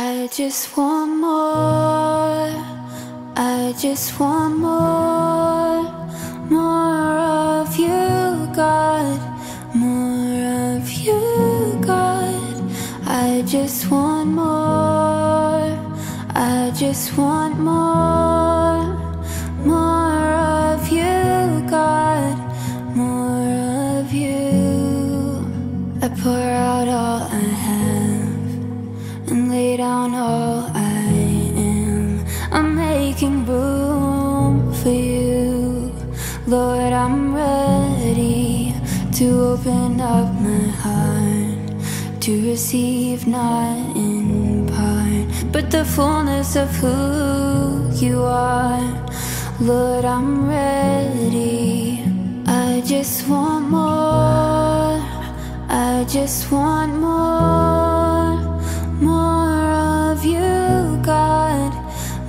I just want more, I just want more of you, God, more of you, God. I just want more, I just want more of you, God, more of you. I pour out all I have and lay down all I am. I'm making room for you, Lord. I'm ready to open up my heart to receive, not in part, but the fullness of who you are, Lord. I'm ready. I just want more, I just want more of you, God,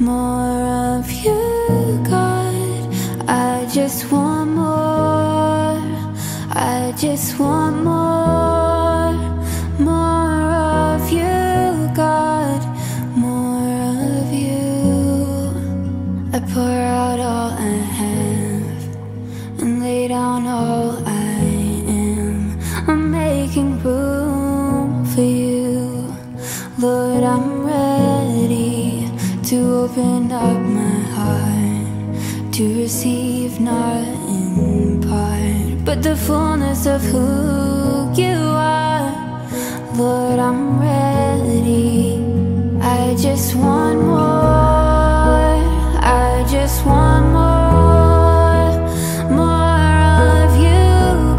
more of you, God. I just want more, I just want more of you, God, more of you. I pour out all I have and lay down all I am. I'm making room for you, Lord. I'm ready to open up my heart to receive, not in part, but the fullness of who you are, Lord. I'm ready. I just want more, I just want more of you,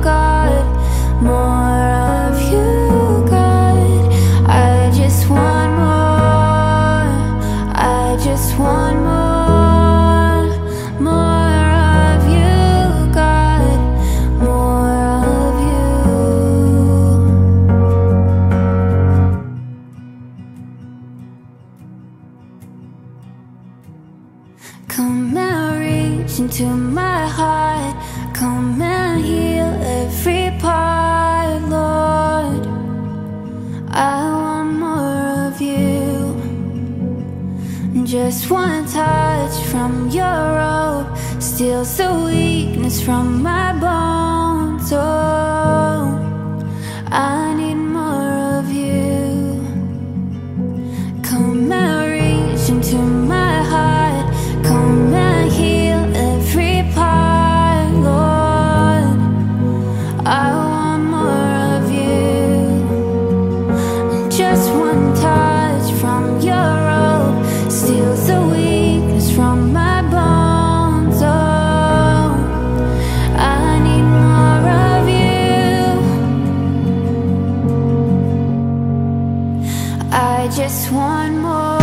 God, more of you, God. I just want more, I just want more of you, God, more of you. Come and reach into my heart, come and heal every part, Lord. I want more of you. Just one touch from your robe steals the weakness from my bones. Oh, I need more of you. Come and reach into my heart, come and heal every part, Lord. I want more of you. Just one touch from your robe steals the weakness from my bones. I just want more.